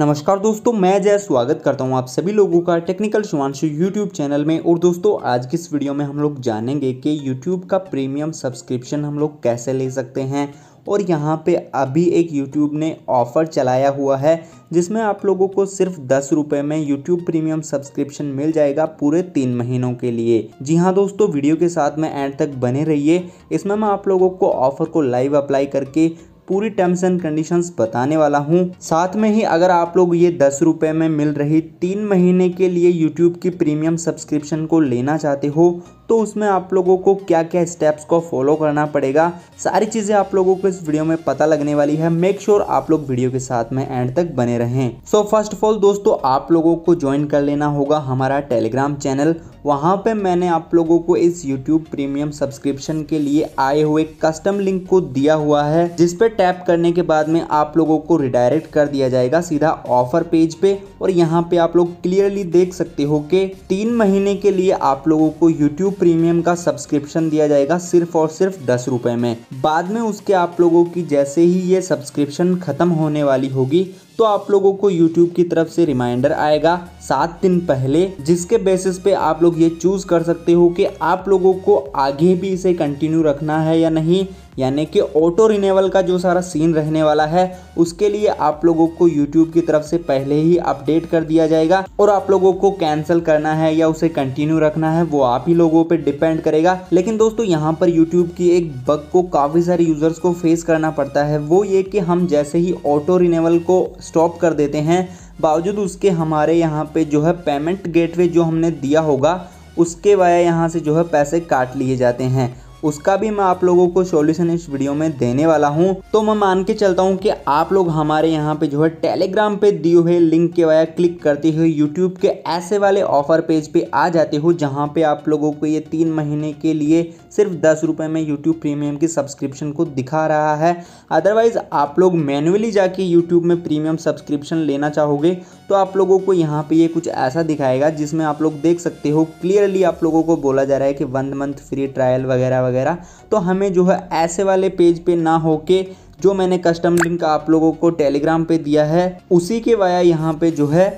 नमस्कार दोस्तों, मैं जय स्वागत करता हूं आप सभी लोगों का टेक्निकल शिवांशु YouTube चैनल में। और दोस्तों आज की इस वीडियो में हम लोग जानेंगे कि YouTube का प्रीमियम सब्सक्रिप्शन हम लोग कैसे ले सकते हैं। और यहां पे अभी एक YouTube ने ऑफ़र चलाया हुआ है जिसमें आप लोगों को सिर्फ 10 रुपये में YouTube प्रीमियम सब्सक्रिप्शन मिल जाएगा पूरे 3 महीनों के लिए। जी हाँ दोस्तों, वीडियो के साथ में एंड तक बने रहिए। इसमें मैं आप लोगों को ऑफ़र को लाइव अप्लाई करके पूरी टर्म्स एंड कंडीशंस बताने वाला हूं। साथ में ही अगर आप लोग ये 10 रुपये में मिल रही 3 महीने के लिए YouTube की प्रीमियम सब्सक्रिप्शन को लेना चाहते हो तो उसमें आप लोगों को क्या क्या स्टेप्स को फॉलो करना पड़ेगा, सारी चीज़ें आप लोगों को इस वीडियो में पता लगने वाली है। मेक श्योर आप लोग वीडियो के साथ में एंड तक बने रहें। सो फर्स्ट ऑफ ऑल दोस्तों, आप लोगों को ज्वाइन कर लेना होगा हमारा टेलीग्राम चैनल। वहाँ पे मैंने आप लोगों को इस यूट्यूब प्रीमियम सब्सक्रिप्शन के लिए आए हुए कस्टम लिंक को दिया हुआ है, जिसपे टैप करने के बाद में आप लोगों को रिडायरेक्ट कर दिया जाएगा सीधा ऑफर पेज पे। और यहाँ पे आप लोग क्लियरली देख सकते हो कि 3 महीने के लिए आप लोगों को यूट्यूब प्रीमियम का सब्सक्रिप्शन दिया जाएगा सिर्फ और सिर्फ 10 रुपये में। बाद में उसके आप लोगों की जैसे ही ये सब्सक्रिप्शन खत्म होने वाली होगी तो आप लोगों को YouTube की तरफ से रिमाइंडर आएगा 7 दिन पहले, जिसके बेसिस पे आप लोग ये चूज़ कर सकते हो कि आप लोगों को आगे भी इसे कंटिन्यू रखना है या नहीं। यानी कि ऑटो रिनेवल का जो सारा सीन रहने वाला है उसके लिए आप लोगों को YouTube की तरफ से पहले ही अपडेट कर दिया जाएगा। और आप लोगों को कैंसिल करना है या उसे कंटिन्यू रखना है वो आप ही लोगों पे डिपेंड करेगा। लेकिन दोस्तों यहाँ पर YouTube की एक बग को काफ़ी सारे यूज़र्स को फेस करना पड़ता है, वो ये कि हम जैसे ही ऑटो रिनेवल को स्टॉप कर देते हैं, बावजूद उसके हमारे यहाँ पे जो है पेमेंट गेटवे जो हमने दिया होगा उसके वाया यहाँ से जो है पैसे काट लिए जाते हैं। उसका भी मैं आप लोगों को सॉल्यूशन इस वीडियो में देने वाला हूं। तो मैं मान के चलता हूं कि आप लोग हमारे यहां पे जो है टेलीग्राम पे दिए हुए लिंक के वाया क्लिक करते हुए यूट्यूब के ऐसे वाले ऑफर पेज पे आ जाते हो, जहां पे आप लोगों को ये 3 महीने के लिए सिर्फ 10 रुपये में यूट्यूब प्रीमियम की सब्सक्रिप्शन को दिखा रहा है। अदरवाइज़ आप लोग मैनुअली जाके यूट्यूब में प्रीमियम सब्सक्रिप्शन लेना चाहोगे तो आप लोगों को यहाँ पे ये कुछ ऐसा दिखाएगा, जिसमें आप लोग देख सकते हो क्लियरली आप लोगों को बोला जा रहा है कि 1 मंथ फ्री ट्रायल वगैरह वगैरह। तो हमें जो है ऐसे वाले पेज पे ना होके जो मैंने कस्टम लिंक आप लोगों को टेलीग्राम पे दिया है उसी के वाया यहाँ पे जो है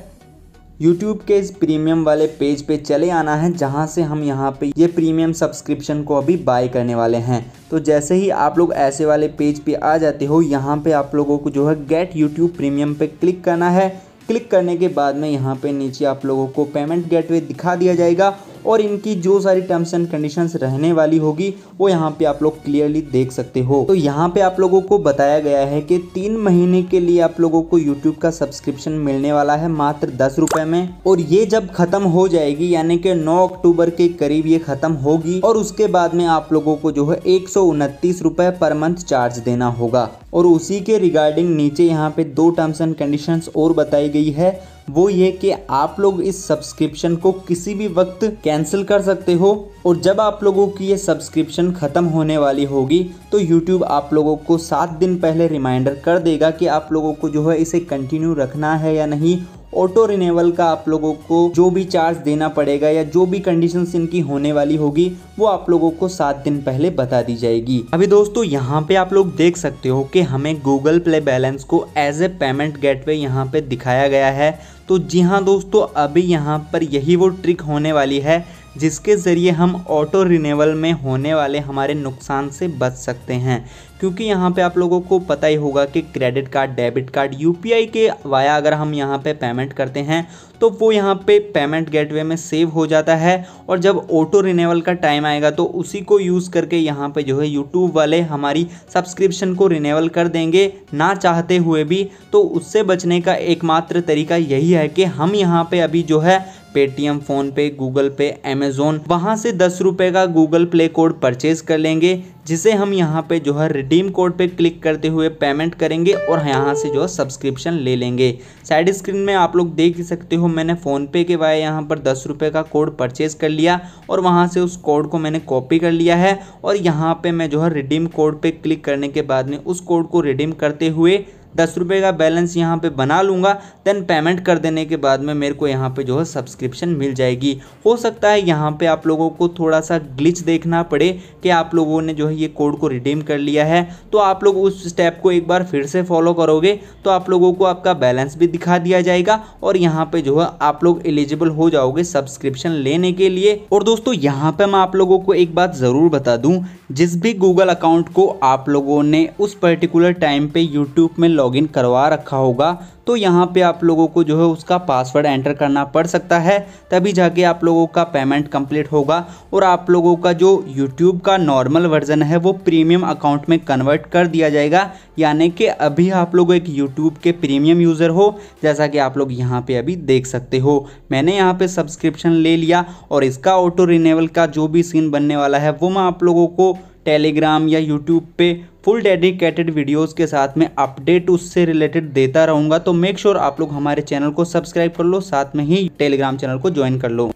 YouTube के इस प्रीमियम वाले पेज पे चले आना है, जहां से हम यहां पे ये प्रीमियम सब्सक्रिप्शन को अभी बाय करने वाले हैं। तो जैसे ही आप लोग ऐसे वाले पेज पे आ जाते हो, यहां पे आप लोगों को जो है गेट YouTube प्रीमियम पे क्लिक करना है। क्लिक करने के बाद में यहाँ पे नीचे आप लोगों को पेमेंट गेटवे दिखा दिया जाएगा और इनकी जो सारी टर्म्स एंड कंडीशंस रहने वाली होगी वो यहाँ पे आप लोग क्लियरली देख सकते हो। तो यहाँ पे आप लोगों को बताया गया है कि 3 महीने के लिए आप लोगों को YouTube का सब्सक्रिप्शन मिलने वाला है मात्र 10 रुपये में। और ये जब खत्म हो जाएगी यानी कि 9 अक्टूबर के करीब ये खत्म होगी और उसके बाद में आप लोगों को जो है 129 रुपये पर मंथ चार्ज देना होगा। और उसी के रिगार्डिंग नीचे यहाँ पे 2 टर्म्स एंड कंडीशंस और बताई गई है, वो ये कि आप लोग इस सब्सक्रिप्शन को किसी भी वक्त कैंसिल कर सकते हो। और जब आप लोगों की ये सब्सक्रिप्शन ख़त्म होने वाली होगी तो YouTube आप लोगों को 7 दिन पहले रिमाइंडर कर देगा कि आप लोगों को जो है इसे कंटिन्यू रखना है या नहीं। ऑटो रिनेवल का आप लोगों को जो भी चार्ज देना पड़ेगा या जो भी कंडीशंस इनकी होने वाली होगी वो आप लोगों को 7 दिन पहले बता दी जाएगी। अभी दोस्तों यहाँ पे आप लोग देख सकते हो कि हमें Google Play बैलेंस को एज ए पेमेंट गेटवे यहाँ पे दिखाया गया है। तो जी हाँ दोस्तों, अभी यहाँ पर यही वो ट्रिक होने वाली है जिसके ज़रिए हम ऑटो रिनेवल में होने वाले हमारे नुकसान से बच सकते हैं। क्योंकि यहाँ पे आप लोगों को पता ही होगा कि credit card, debit card, UPI के वाया अगर हम यहाँ पे पेमेंट करते हैं तो वो यहाँ पे पेमेंट गेटवे में सेव हो जाता है। और जब ऑटो रिनेवल का टाइम आएगा तो उसी को यूज़ करके यहाँ पे जो है यूट्यूब वाले हमारी सब्सक्रिप्शन को रिनेवल कर देंगे ना चाहते हुए भी। तो उससे बचने का एकमात्र तरीका यही है कि हम यहाँ पे अभी जो है Paytm, PhonePe, Google Pay, Amazon वहाँ से 10 रुपये का गूगल प्ले कोड परचेज कर लेंगे, जिसे हम यहाँ पे जो है रिडीम कोड पे क्लिक करते हुए पेमेंट करेंगे और यहाँ से जो है सब्सक्रिप्शन ले लेंगे। साइड स्क्रीन में आप लोग देख ही सकते हो मैंने फ़ोनपे के वाया यहाँ पर 10 रुपये का कोड परचेज़ कर लिया और वहाँ से उस कोड को मैंने कॉपी कर लिया है। और यहाँ पे मैं जो है रिडीम कोड पे क्लिक करने के बाद में उस कोड को रिडीम करते हुए ₹10 का बैलेंस यहाँ पे बना लूँगा। देन पेमेंट कर देने के बाद में मेरे को यहाँ पे जो है सब्सक्रिप्शन मिल जाएगी। हो सकता है यहाँ पे आप लोगों को थोड़ा सा ग्लिच देखना पड़े कि आप लोगों ने जो है ये कोड को रिडीम कर लिया है, तो आप लोग उस स्टेप को एक बार फिर से फॉलो करोगे तो आप लोगों को आपका बैलेंस भी दिखा दिया जाएगा और यहाँ पर जो है आप लोग एलिजिबल हो जाओगे सब्सक्रिप्शन लेने के लिए। और दोस्तों यहाँ पर मैं आप लोगों को एक बात ज़रूर बता दूँ, जिस भी गूगल अकाउंट को आप लोगों ने उस पर्टिकुलर टाइम पे यूट्यूब में लॉगिन करवा रखा होगा तो यहाँ पे आप लोगों को जो है उसका पासवर्ड एंटर करना पड़ सकता है, तभी जाके आप लोगों का पेमेंट कंप्लीट होगा और आप लोगों का जो यूट्यूब का नॉर्मल वर्जन है वो प्रीमियम अकाउंट में कन्वर्ट कर दिया जाएगा। यानी कि अभी आप लोग एक यूट्यूब के प्रीमियम यूज़र हो, जैसा कि आप लोग यहाँ पे अभी देख सकते हो। मैंने यहाँ पे सब्सक्रिप्शन ले लिया और इसका ऑटो रिन्यूअल का जो भी सीन बनने वाला है वो मैं आप लोगों को टेलीग्राम या यूट्यूब पे फुल डेडिकेटेड वीडियोस के साथ में अपडेट उससे रिलेटेड देता रहूँगा। तो मेक श्योर आप लोग हमारे चैनल को सब्सक्राइब कर लो, साथ में ही टेलीग्राम चैनल को ज्वाइन कर लो।